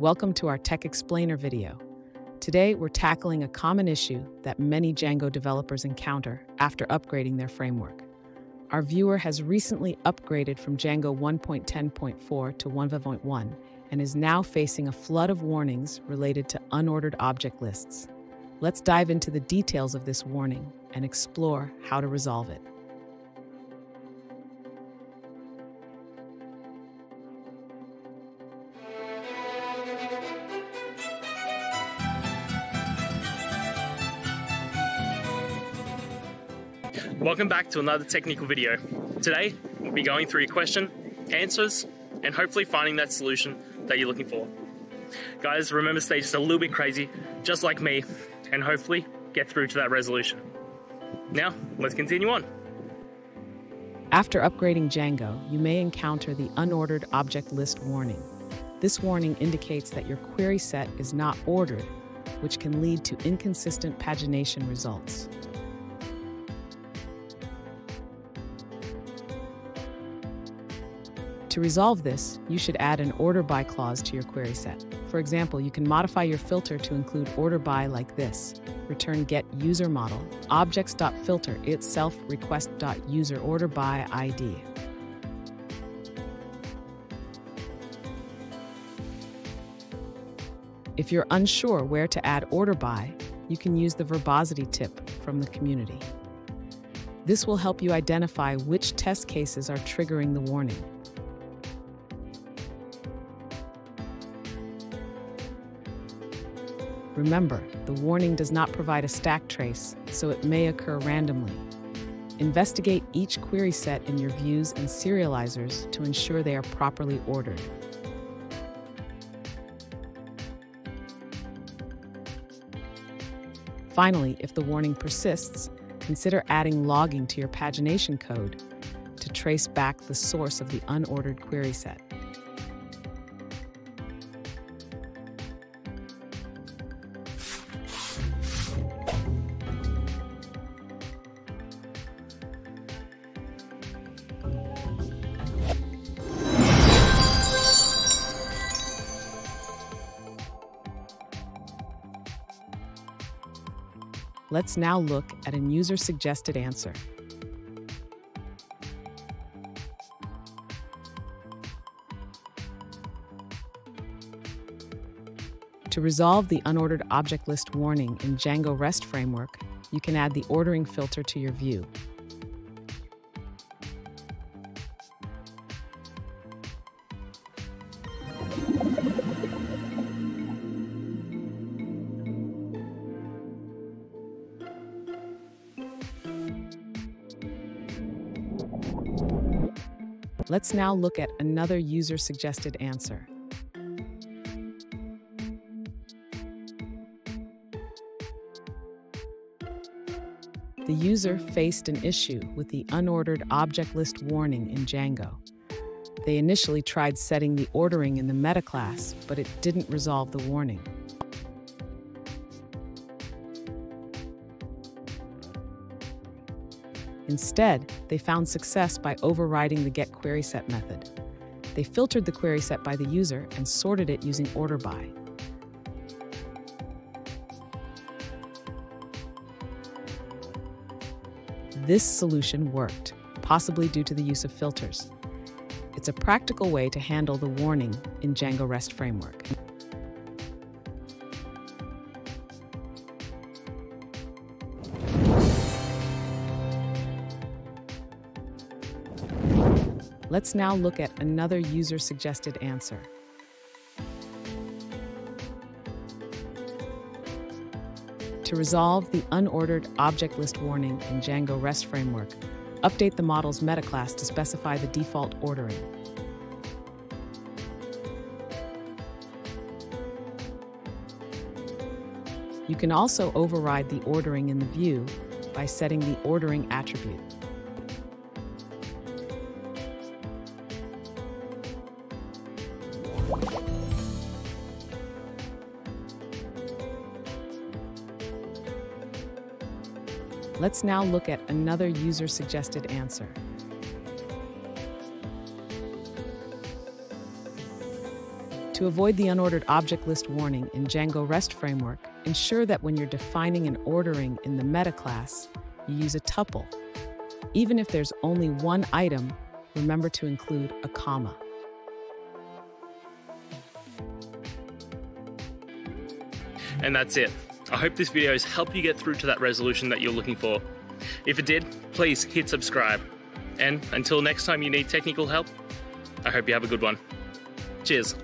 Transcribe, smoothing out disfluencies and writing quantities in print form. Welcome to our Tech Explainer video. Today, we're tackling a common issue that many Django developers encounter after upgrading their framework. Our viewer has recently upgraded from Django 1.10.4 to 1.1 and is now facing a flood of warnings related to unordered object lists. Let's dive into the details of this warning and explore how to resolve it. Welcome back to another technical video. Today, we'll be going through your question, answers, and hopefully finding that solution that you're looking for. Guys, remember, stay just a little bit crazy, just like me, and hopefully get through to that resolution. Now, let's continue on. After upgrading Django, you may encounter the unordered object list warning. This warning indicates that your query set is not ordered, which can lead to inconsistent pagination results. To resolve this, you should add an order by clause to your query set. For example, you can modify your filter to include order by like this: return get user model, objects.filter itself request.user order by ID. If you're unsure where to add order by, you can use the verbosity tip from the community. This will help you identify which test cases are triggering the warning. Remember, the warning does not provide a stack trace, so it may occur randomly. Investigate each query set in your views and serializers to ensure they are properly ordered. Finally, if the warning persists, consider adding logging to your pagination code to trace back the source of the unordered query set. Let's now look at a user-suggested answer. To resolve the unordered object list warning in Django REST framework, you can add the ordering filter to your view. Let's now look at another user-suggested answer. The user faced an issue with the unordered object list warning in Django. They initially tried setting the ordering in the meta class, but it didn't resolve the warning. Instead, they found success by overriding the getQuerySet method. They filtered the query set by the user and sorted it using order by. This solution worked, possibly due to the use of filters. It's a practical way to handle the warning in Django REST framework. Let's now look at another user-suggested answer. To resolve the unordered object list warning in Django REST framework, update the model's meta class to specify the default ordering. You can also override the ordering in the view by setting the ordering attribute. Let's now look at another user-suggested answer. To To avoid the unordered object list warning in Django REST framework, ensure that when you're defining and ordering in the meta class, you use a tuple. Even if there's only one item, remember to include a comma. And that's it. I hope this video has helped you get through to that resolution that you're looking for. If it did, please hit subscribe. And until next time you need technical help, I hope you have a good one. Cheers.